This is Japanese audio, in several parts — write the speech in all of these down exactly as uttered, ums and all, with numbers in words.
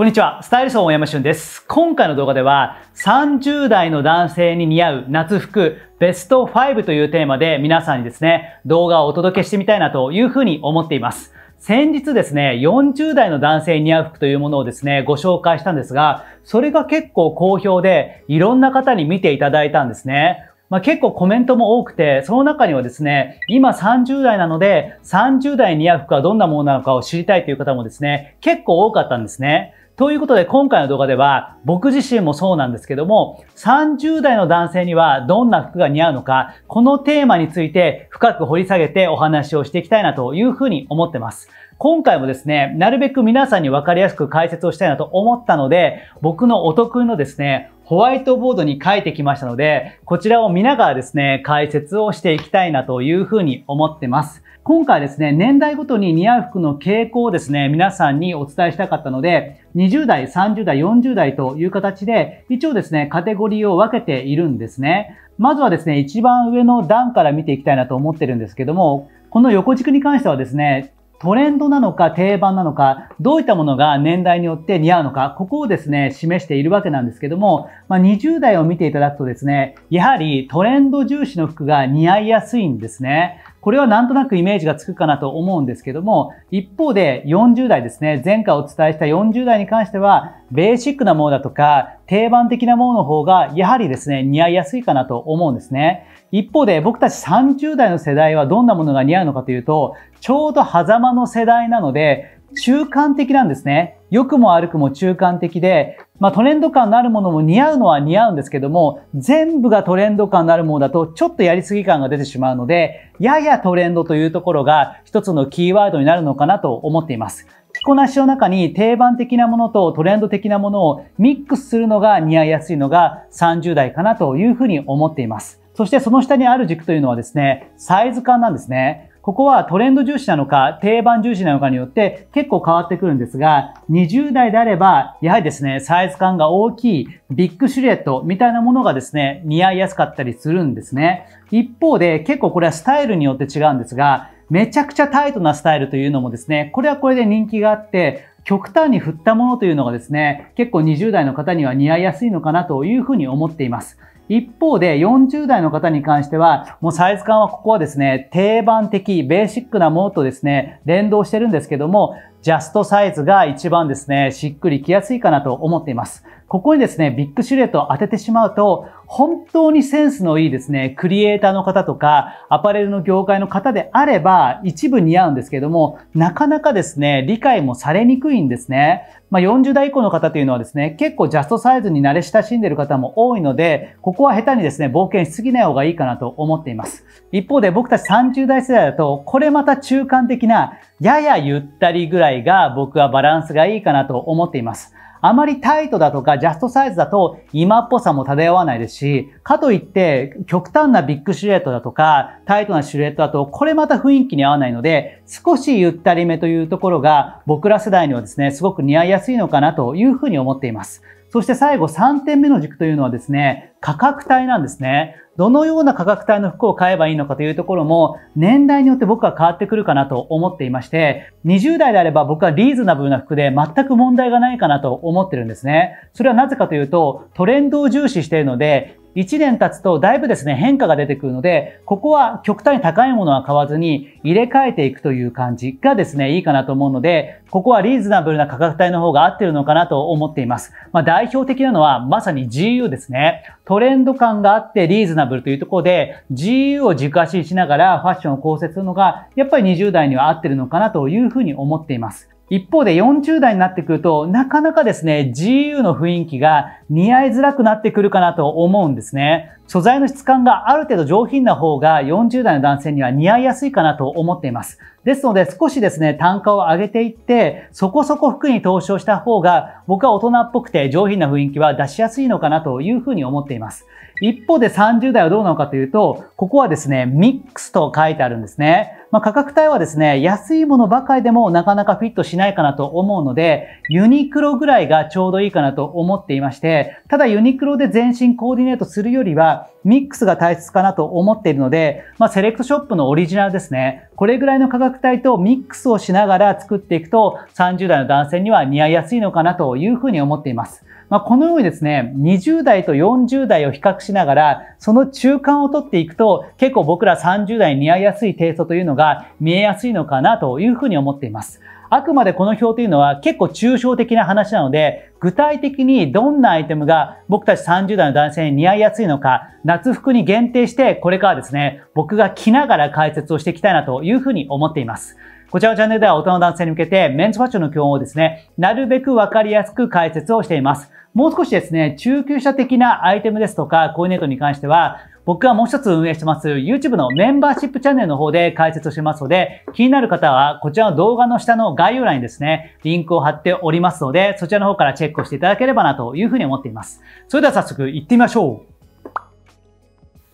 こんにちは、スタイリスト大山俊です。今回の動画ではさんじゅう代の男性に似合う夏服ベストファイブというテーマで皆さんにですね、動画をお届けしてみたいなというふうに思っています。先日ですね、よんじゅう代の男性に似合う服というものをですね、ご紹介したんですが、それが結構好評でいろんな方に見ていただいたんですね。まあ、結構コメントも多くて、その中にはですね、今さんじゅう代なので、さんじゅう代に似合う服はどんなものなのかを知りたいという方もですね、結構多かったんですね。ということで今回の動画では僕自身もそうなんですけどもさんじゅう代の男性にはどんな服が似合うのかこのテーマについて深く掘り下げてお話をしていきたいなというふうに思ってます。今回もですね、なるべく皆さんに分かりやすく解説をしたいなと思ったので僕のお得意のですね、ホワイトボードに書いてきましたのでこちらを見ながらですね、解説をしていきたいなというふうに思ってます。今回ですね、年代ごとに似合う服の傾向をですね、皆さんにお伝えしたかったので、にじゅう代、さんじゅう代、よんじゅう代という形で、一応ですね、カテゴリーを分けているんですね。まずはですね、一番上の段から見ていきたいなと思ってるんですけども、この横軸に関してはですね、トレンドなのか定番なのか、どういったものが年代によって似合うのか、ここをですね、示しているわけなんですけども、まあ、にじゅう代を見ていただくとですね、やはりトレンド重視の服が似合いやすいんですね。これはなんとなくイメージがつくかなと思うんですけども、一方でよんじゅう代ですね、前回お伝えしたよんじゅう代に関しては、ベーシックなものだとか、定番的なものの方が、やはりですね、似合いやすいかなと思うんですね。一方で僕たちさんじゅう代の世代はどんなものが似合うのかというと、ちょうど狭間の世代なので、中間的なんですね。良くも悪くも中間的で、まあトレンド感のあるものも似合うのは似合うんですけども、全部がトレンド感のあるものだとちょっとやりすぎ感が出てしまうので、ややトレンドというところが一つのキーワードになるのかなと思っています。着こなしの中に定番的なものとトレンド的なものをミックスするのが似合いやすいのがさんじゅう代かなというふうに思っています。そしてその下にある軸というのはですね、サイズ感なんですね。ここはトレンド重視なのか定番重視なのかによって結構変わってくるんですが、にじゅう代であればやはりですね、サイズ感が大きいビッグシルエットみたいなものがですね、似合いやすかったりするんですね。一方で結構これはスタイルによって違うんですが、めちゃくちゃタイトなスタイルというのもですね、これはこれで人気があって、極端に振ったものというのがですね、結構にじゅう代の方には似合いやすいのかなというふうに思っています。一方でよんじゅう代の方に関しては、もうサイズ感はここはですね、定番的、ベーシックなものとですね、連動してるんですけども、ジャストサイズが一番ですね、しっくりきやすいかなと思っています。ここにですね、ビッグシルエットを当ててしまうと、本当にセンスのいいですね、クリエイターの方とか、アパレルの業界の方であれば、一部似合うんですけども、なかなかですね、理解もされにくいんですね。まあ、よんじゅう代以降の方というのはですね、結構ジャストサイズに慣れ親しんでいる方も多いので、ここは下手にですね、冒険しすぎない方がいいかなと思っています。一方で僕たちさんじゅう代世代だと、これまた中間的な、ややゆったりぐらいが僕はバランスがいいかなと思っています。あまりタイトだとかジャストサイズだと今っぽさも漂わないですし、かといって極端なビッグシルエットだとかタイトなシルエットだとこれまた雰囲気に合わないので、少しゆったりめというところが僕ら世代にはですね、すごく似合いやすいのかなというふうに思っています。そして最後さんてんめの軸というのはですね、価格帯なんですね。どのような価格帯の服を買えばいいのかというところも年代によって僕は変わってくるかなと思っていまして、にじゅう代であれば僕はリーズナブルな服で全く問題がないかなと思ってるんですね。それはなぜかというとトレンドを重視しているので、いちねん経つとだいぶですね、変化が出てくるので、ここは極端に高いものは買わずに入れ替えていくという感じがですね、いいかなと思うので、ここはリーズナブルな価格帯の方が合ってるのかなと思っています。まあ代表的なのはまさに ジーユー ですね。トレンド感があってリーズナブルというところで ジーユー を軸足にしながらファッションを構成するのがやっぱりにじゅう代には合ってるのかなというふうに思っています。一方でよんじゅう代になってくると、なかなかですね、ジーユー の雰囲気が似合いづらくなってくるかなと思うんですね。素材の質感がある程度上品な方がよんじゅう代の男性には似合いやすいかなと思っています。ですので少しですね、単価を上げていって、そこそこ服に投資をした方が、僕は大人っぽくて上品な雰囲気は出しやすいのかなというふうに思っています。一方でさんじゅう代はどうなのかというと、ここはですね、ミックスと書いてあるんですね。まあ、価格帯はですね、安いものばかりでもなかなかフィットしないかなと思うので、ユニクロぐらいがちょうどいいかなと思っていまして、ただユニクロで全身コーディネートするよりは、ミックスが大切かなと思っているので、まあ、セレクトショップのオリジナルですね。これぐらいの価格帯とミックスをしながら作っていくとさんじゅう代の男性には似合いやすいのかなというふうに思っています。まあ、このようにですね、にじゅう代とよんじゅう代を比較しながら、その中間を取っていくと、結構僕らさんじゅう代に似合いやすいテイストというのが見えやすいのかなというふうに思っています。あくまでこの表というのは結構抽象的な話なので、具体的にどんなアイテムが僕たちさんじゅう代の男性に似合いやすいのか、夏服に限定してこれからですね、僕が着ながら解説をしていきたいなというふうに思っています。こちらのチャンネルでは大人の男性に向けてメンズファッションの基本をですね、なるべくわかりやすく解説をしています。もう少しですね、中級者的なアイテムですとか、コーディネートに関しては、僕はもう一つ運営してます YouTube のメンバーシップチャンネルの方で解説をしてますので、気になる方はこちらの動画の下の概要欄にですね、リンクを貼っておりますので、そちらの方からチェックをしていただければなというふうに思っています。それでは早速行ってみましょう。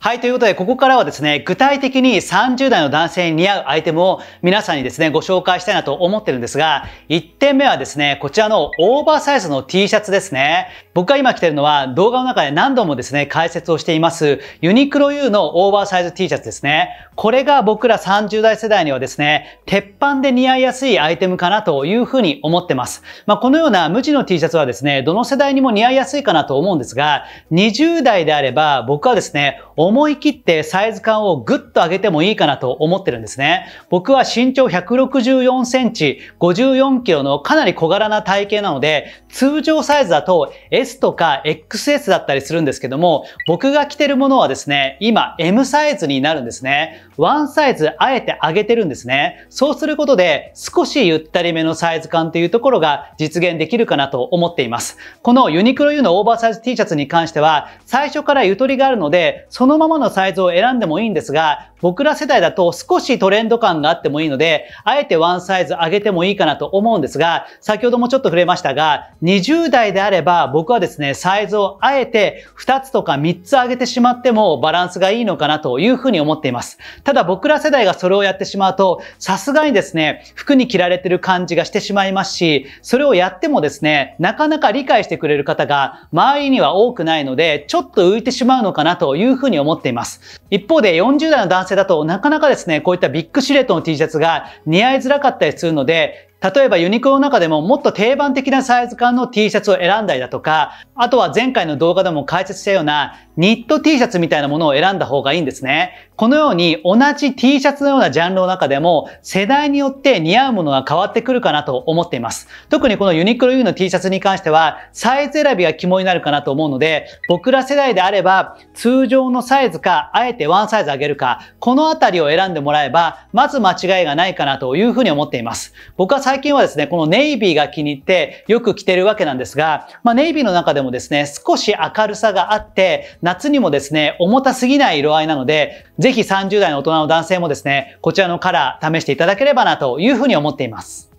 はい。ということで、ここからはですね、具体的にさんじゅう代の男性に似合うアイテムを皆さんにですね、ご紹介したいなと思ってるんですが、いってんめはですね、こちらのオーバーサイズの T シャツですね。僕が今着てるのは動画の中で何度もですね、解説をしています、ユニクロ U のオーバーサイズ T シャツですね。これが僕らさんじゅう代世代にはですね、鉄板で似合いやすいアイテムかなというふうに思ってます。まあ、このような無地の T シャツはですね、どの世代にも似合いやすいかなと思うんですが、にじゅう代であれば僕はですね、思い切ってサイズ感をぐっと上げてもいいかなと思ってるんですね。僕は身長ひゃくろくじゅうよんセンチ、ごじゅうよんキロのかなり小柄な体型なので、通常サイズだと エス とか エックスエス だったりするんですけども、僕が着てるものはですね、今 エム サイズになるんですね。ワンサイズあえて上げてるんですね。そうすることで少しゆったりめのサイズ感というところが実現できるかなと思っています。このユニクロ U のオーバーサイズ T シャツに関しては、最初からゆとりがあるので、そのままのサイズを選んでもいいんですが、僕ら世代だと少しトレンド感があってもいいので、あえてワンサイズ上げてもいいかなと思うんですが、先ほどもちょっと触れましたが、にじゅう代であれば僕はですね、サイズをあえてふたつとかみっつ上げてしまってもバランスがいいのかなというふうに思っています。ただ僕ら世代がそれをやってしまうと、さすがにですね、服に着られてる感じがしてしまいますし、それをやってもですね、なかなか理解してくれる方が周りには多くないので、ちょっと浮いてしまうのかなというふうに思っています。思っています。一方でよんじゅう代の男性だとなかなかですね、こういったビッグシルエットの T シャツが似合いづらかったりするので、例えばユニクロの中でももっと定番的なサイズ感の T シャツを選んだりだとか、あとは前回の動画でも解説したようなニット T シャツみたいなものを選んだ方がいいんですね。このように同じ T シャツのようなジャンルの中でも世代によって似合うものが変わってくるかなと思っています。特にこのユニクロ U の T シャツに関してはサイズ選びが肝になるかなと思うので、僕ら世代であれば通常のサイズか、あえてワンサイズ上げるか、このあたりを選んでもらえばまず間違いがないかなというふうに思っています。僕は最近はですね、このネイビーが気に入ってよく着てるわけなんですが、まあ、ネイビーの中でもですね、少し明るさがあって、夏にもですね、重たすぎない色合いなので、ぜひさんじゅう代の大人の男性もですね、こちらのカラー試していただければなというふうに思っています。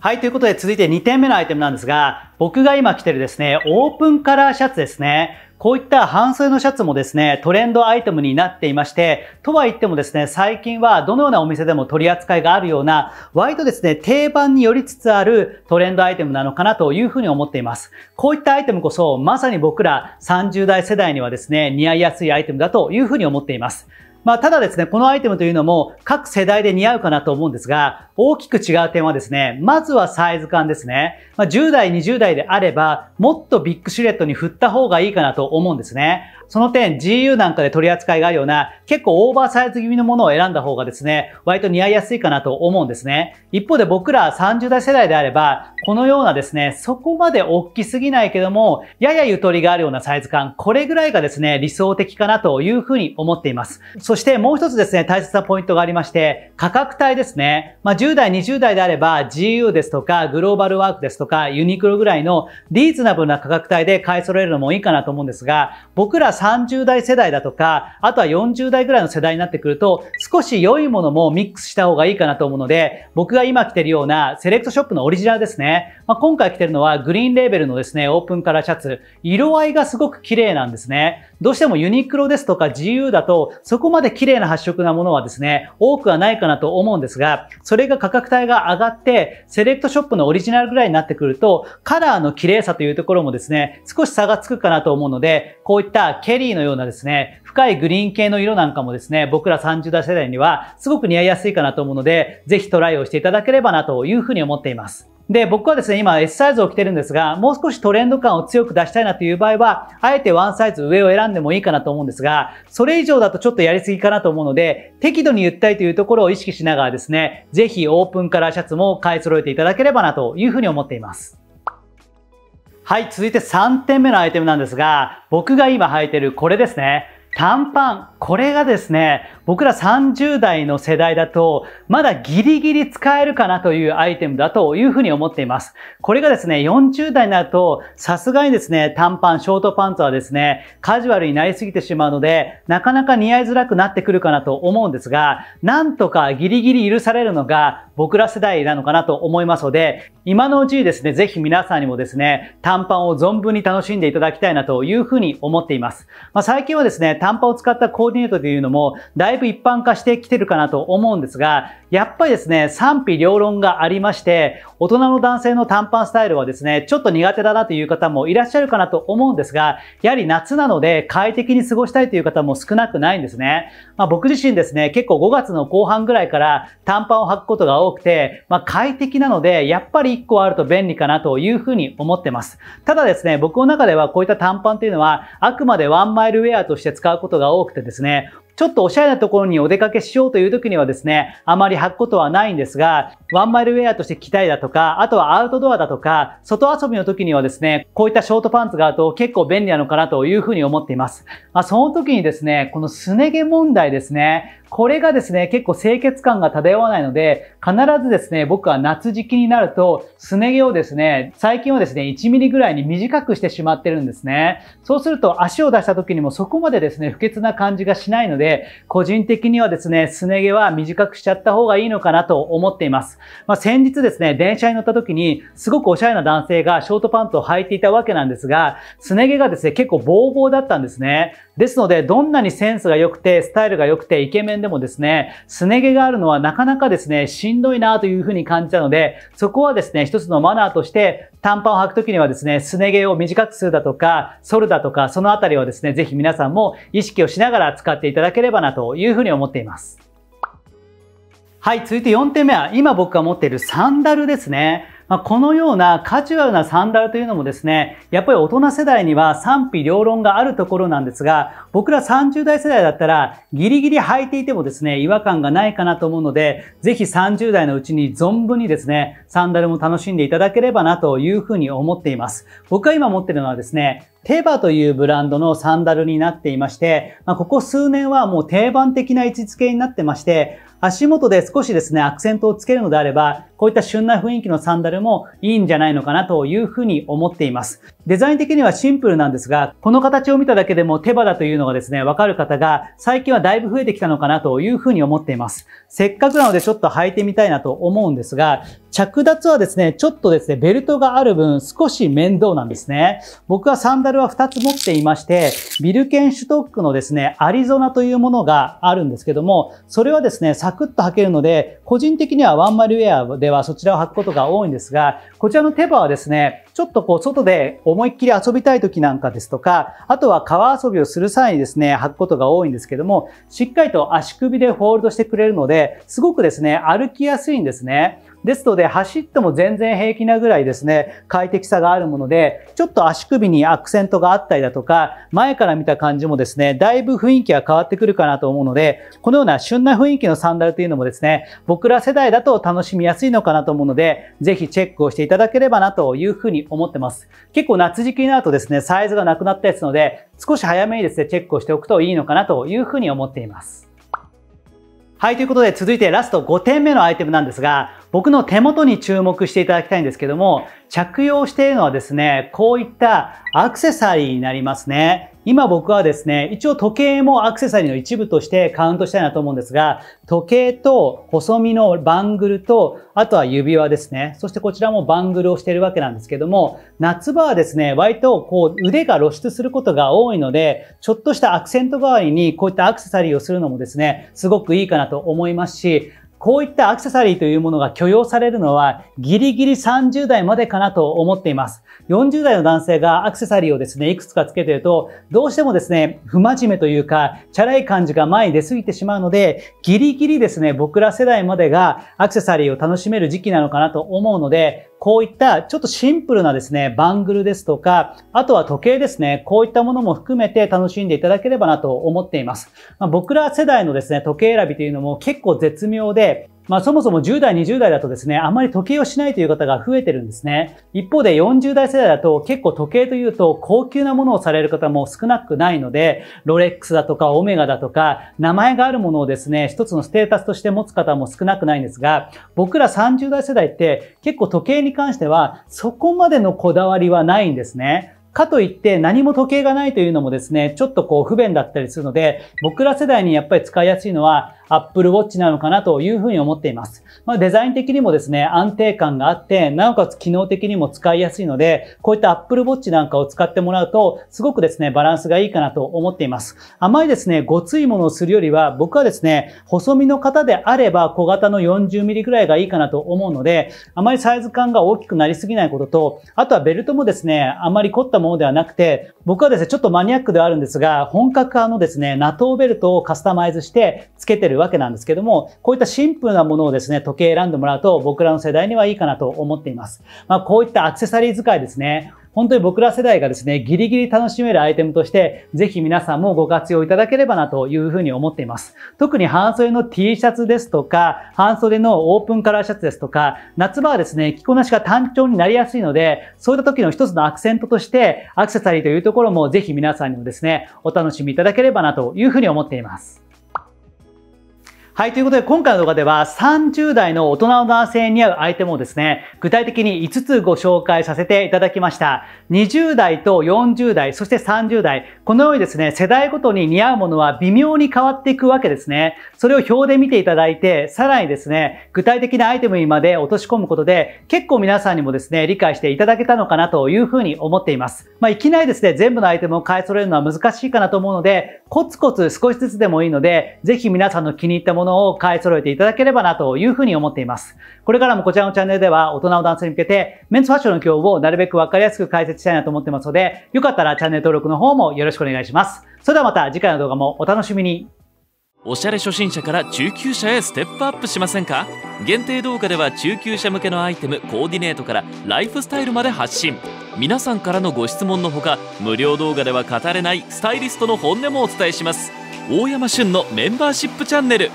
はい、ということで続いてにてんめのアイテムなんですが、僕が今着てるですね、オープンカラーシャツですね。こういった半袖のシャツもですね、トレンドアイテムになっていまして、とは言ってもですね、最近はどのようなお店でも取り扱いがあるような、割とですね、定番によりつつあるトレンドアイテムなのかなというふうに思っています。こういったアイテムこそ、まさに僕らさんじゅう代世代にはですね、似合いやすいアイテムだというふうに思っています。まあ、ただですね、このアイテムというのも各世代で似合うかなと思うんですが、大きく違う点はですね、まずはサイズ感ですね。まあ、じゅう代、にじゅう代であれば、もっとビッグシルエットに振った方がいいかなと思うんですね。その点 ジーユー なんかで取り扱いがあるような結構オーバーサイズ気味のものを選んだ方がですね、割と似合いやすいかなと思うんですね。一方で僕らさんじゅう代世代であれば、このようなですね、そこまで大きすぎないけども、ややゆとりがあるようなサイズ感、これぐらいがですね、理想的かなというふうに思っています。そしてもう一つですね、大切なポイントがありまして、価格帯ですね。まあ、じゅう代、にじゅう代であれば ジーユー ですとか、グローバルワークですとか、ユニクロぐらいのリーズナブルな価格帯で買い揃えるのもいいかなと思うんですが、僕らさんじゅう代世代だとか、あとはよんじゅう代ぐらいの世代になってくると、少し良いものもミックスした方がいいかなと思うので、僕が今着てるようなセレクトショップのオリジナルですね。まあ、今回着てるのはグリーンレーベルのですね、オープンカラーシャツ。色合いがすごく綺麗なんですね。どうしてもユニクロですとか ジーユー だとそこまで綺麗な発色なものはですね、多くはないかなと思うんですが、それが価格帯が上がってセレクトショップのオリジナルぐらいになってくると、カラーの綺麗さというところもですね、少し差がつくかなと思うので、こういったケリーのようなですね、深いグリーン系の色なんかもですね、僕らさんじゅう代世代にはすごく似合いやすいかなと思うので、ぜひトライをしていただければなというふうに思っています。で、僕はですね、今 エス サイズを着てるんですが、もう少しトレンド感を強く出したいなという場合は、あえてワンサイズ上を選んでもいいかなと思うんですが、それ以上だとちょっとやりすぎかなと思うので、適度にゆったりというところを意識しながらですね、ぜひオープンカラーシャツも買い揃えていただければなというふうに思っています。はい、続いてさんてんめのアイテムなんですが、僕が今履いてるこれですね。短パン。これがですね、僕らさんじゅう代の世代だと、まだギリギリ使えるかなというアイテムだというふうに思っています。これがですね、よんじゅう代になると、さすがにですね、短パン、ショートパンツはですね、カジュアルになりすぎてしまうので、なかなか似合いづらくなってくるかなと思うんですが、なんとかギリギリ許されるのが、僕ら世代なのかなと思いますので、今のうちにですね、ぜひ皆さんにもですね、短パンを存分に楽しんでいただきたいなというふうに思っています。まあ、最近はですね、短パンを使ったコーディネートというのもだいぶ一般化してきてるかなと思うんですが、やっぱりですね、賛否両論がありまして、大人の男性の短パンスタイルはですね、ちょっと苦手だなという方もいらっしゃるかなと思うんですが、やはり夏なので快適に過ごしたいという方も少なくないんですね。まあ、僕自身ですね、結構ごがつの後半ぐらいから短パンを履くことが多くて、まあ、快適なのでやっぱりいっこあると便利かなというふうに思ってます。ただですね、僕の中ではこういった短パンというのはあくまでワンマイルウェアとして使うことが多くてですね、ちょっとおしゃれなところにお出かけしようという時にはですね、あまり履くことはないんですが、ワンマイルウェアとして着たいだとか、あとはアウトドアだとか、外遊びの時にはですね、こういったショートパンツがあると結構便利なのかなというふうに思っています。まあ、その時にですね、このすね毛問題ですね、これがですね、結構清潔感が漂わないので、必ずですね、僕は夏時期になると、すね毛をですね、最近はですね、いちミリぐらいに短くしてしまってるんですね。そうすると足を出した時にもそこまでですね、不潔な感じがしないので、個人的にはですね、すね毛は短くしちゃった方がいいのかなと思っています。まあ、先日ですね、電車に乗った時に、すごくおしゃれな男性がショートパンツを履いていたわけなんですが、すね毛がですね、結構ボーボーだったんですね。ですので、どんなにセンスが良くて、スタイルが良くて、イケメンでもですね、すね毛があるのはなかなかですね、しんどいなというふうに感じたので、そこはですね、一つのマナーとして、短パンを履くときにはですね、すね毛を短くするだとか、剃るだとか、そのあたりはですね、ぜひ皆さんも意識をしながら使っていただければなというふうに思っています。はい、続いてよんてんめは、今僕が持っているサンダルですね。まあ、このようなカジュアルなサンダルというのもですね、やっぱり大人世代には賛否両論があるところなんですが、僕らさんじゅう代世代だったらギリギリ履いていてもですね、違和感がないかなと思うので、ぜひさんじゅう代のうちに存分にですね、サンダルも楽しんでいただければなというふうに思っています。僕が今持っているのはですね、Teva というブランドのサンダルになっていまして、まあ、ここ数年はもう定番的な位置付けになってまして、足元で少しですね、アクセントをつけるのであれば、こういった旬な雰囲気のサンダルもいいんじゃないのかなというふうに思っています。デザイン的にはシンプルなんですが、この形を見ただけでも手羽だというのがですね、わかる方が最近はだいぶ増えてきたのかなというふうに思っています。せっかくなのでちょっと履いてみたいなと思うんですが、着脱はですね、ちょっとですね、ベルトがある分少し面倒なんですね。僕はサンダルはふたつ持っていまして、ビルケンシュトックのですね、アリゾナというものがあるんですけども、それはですね、サクッと履けるので、個人的にはワンマイルウェアではそちらを履くことが多いんですが、こちらのテバはですね、ちょっとこう外で思いっきり遊びたい時なんかですとか、あとは川遊びをする際にですね、履くことが多いんですけども、しっかりと足首でフォールドしてくれるので、すごくですね、歩きやすいんですね。ですので、走っても全然平気なぐらいですね、快適さがあるもので、ちょっと足首にアクセントがあったりだとか、前から見た感じもですね、だいぶ雰囲気が変わってくるかなと思うので、このような旬な雰囲気のサンダルというのもですね、僕ら世代だと楽しみやすいのかなと思うので、ぜひチェックをしていただければなというふうに思ってます。結構夏時期になるとですね、サイズがなくなったりするので、少し早めにですね、チェックをしておくといいのかなというふうに思っています。はい、ということで続いてラストごてんめのアイテムなんですが、僕の手元に注目していただきたいんですけども、着用しているのはですね、こういったアクセサリーになりますね。今僕はですね、一応時計もアクセサリーの一部としてカウントしたいなと思うんですが、時計と細身のバングルと、あとは指輪ですね。そしてこちらもバングルをしているわけなんですけども、夏場はですね、割とこう腕が露出することが多いので、ちょっとしたアクセント代わりにこういったアクセサリーをするのもですね、すごくいいかなと思いますし、こういったアクセサリーというものが許容されるのはギリギリさんじゅうだいまでかなと思っています。よんじゅうだいの男性がアクセサリーをですね、いくつかつけていると、どうしてもですね、不真面目というか、チャラい感じが前に出過ぎてしまうので、ギリギリですね、僕ら世代までがアクセサリーを楽しめる時期なのかなと思うので、こういったちょっとシンプルなですね、バングルですとか、あとは時計ですね、こういったものも含めて楽しんでいただければなと思っています。まあ、僕ら世代のですね、時計選びというのも結構絶妙で、まあそもそもじゅうだい、にじゅうだいだとですね、あまり時計をしないという方が増えてるんですね。一方でよんじゅうだい世代だと結構時計というと高級なものをされる方も少なくないので、ロレックスだとかオメガだとか、名前があるものをですね、一つのステータスとして持つ方も少なくないんですが、僕らさんじゅうだい世代って結構時計に関してはそこまでのこだわりはないんですね。かといって何も時計がないというのもですね、ちょっとこう不便だったりするので、僕ら世代にやっぱり使いやすいのは Apple Watch なのかなというふうに思っています。まあ、デザイン的にもですね、安定感があって、なおかつ機能的にも使いやすいので、こういった Apple Watch なんかを使ってもらうと、すごくですね、バランスがいいかなと思っています。あまりですね、ごついものをするよりは、僕はですね、細身の方であれば小型のよんじゅうミリぐらいがいいかなと思うので、あまりサイズ感が大きくなりすぎないことと、あとはベルトもですね、あまり凝ったものではなくて、僕はですね、ちょっとマニアックではあるんですが、本格派のですね、NATO ベルトをカスタマイズして付けてるわけなんですけども、こういったシンプルなものをですね、時計選んでもらうと僕らの世代にはいいかなと思っています。まあ、こういったアクセサリー使いですね、本当に僕ら世代がですね、ギリギリ楽しめるアイテムとして、ぜひ皆さんもご活用いただければなというふうに思っています。特に半袖の T シャツですとか、半袖のオープンカラーシャツですとか、夏場はですね、着こなしが単調になりやすいので、そういった時の一つのアクセントとして、アクセサリーというところもぜひ皆さんにもですね、お楽しみいただければなというふうに思っています。はい。ということで、今回の動画ではさんじゅうだいの大人の男性に合うアイテムをですね、具体的にいつつご紹介させていただきました。にじゅうだいとよんじゅうだい、そしてさんじゅうだい。このようにですね、世代ごとに似合うものは微妙に変わっていくわけですね。それを表で見ていただいて、さらにですね、具体的なアイテムにまで落とし込むことで、結構皆さんにもですね、理解していただけたのかなというふうに思っています。まあ、いきなりですね、全部のアイテムを買い揃えるのは難しいかなと思うので、コツコツ少しずつでもいいので、ぜひ皆さんの気に入ったものを買い揃えていただければなというふうに思っています。これからもこちらのチャンネルでは大人の男性に向けてメンズファッションの今日をなるべくわかりやすく解説したいなと思ってますので、よかったらチャンネル登録の方もよろしくお願いします。それではまた次回の動画もお楽しみに。おしゃれ初心者から中級者へステップアップしませんか？限定動画では中級者向けのアイテム、コーディネートからライフスタイルまで発信。皆さんからのご質問のほか、無料動画では語れないスタイリストの本音もお伝えします。大山旬のメンバーシップチャンネル。